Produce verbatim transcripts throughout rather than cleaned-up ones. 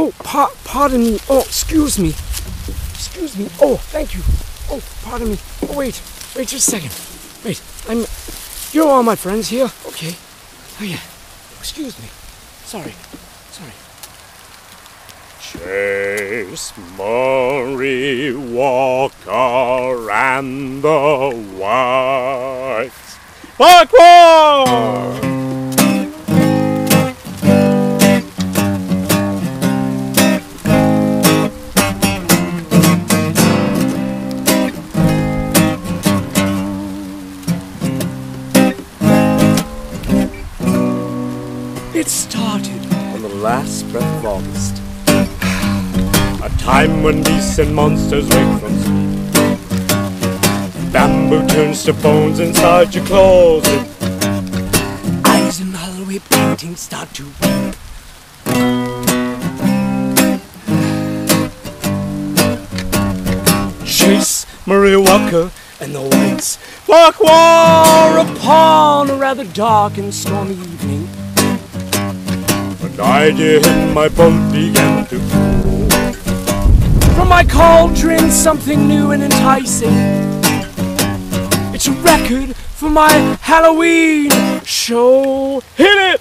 Oh, pa pardon me. Oh, excuse me. Excuse me. Oh, thank you. Oh, pardon me. Oh, wait. Wait just a second. Wait, I'm... You're all my friends here? Okay. Oh, yeah. Excuse me. Sorry. Sorry. Chase, Murray, Walker and the Whites... Farquhar! It started on the last breath of August, a time when beasts and monsters wake from sleep. Bamboo turns to bones inside your closet. Eyes in hallway paintings start to weep. Chase, Murray, Walker and the Whites Farquhar upon a rather dark and stormy evening. An idea in my boat began to grow. From my cauldron, something new and enticing. It's a record for my Halloween show. Hit it!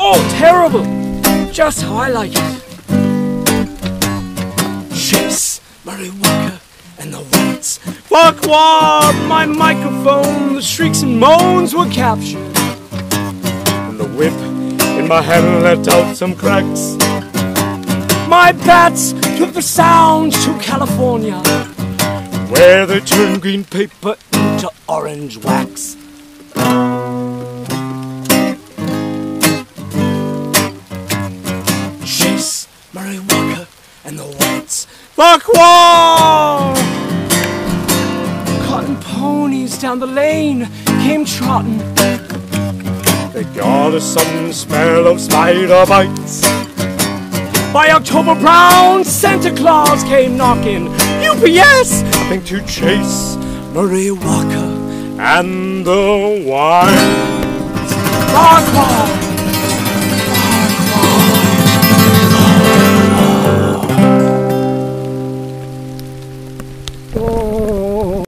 Oh, terrible! Just how I like it. Chase, Murray, Walker and the Whites Farquhar, my microphone, the shrieks and moans were captured, and the whip in my hand let out some cracks. My bats took the sounds to California, where they turned green paper into orange wax. Chase, Murray, Walker and the Whites Farquhar! Cotton ponies down the lane came trotting. They got us some smell of spider bites. By October Brown, Santa Claus came knocking. U P S! Nothing to Chase, Murray, Walker and the Whites Farquhar!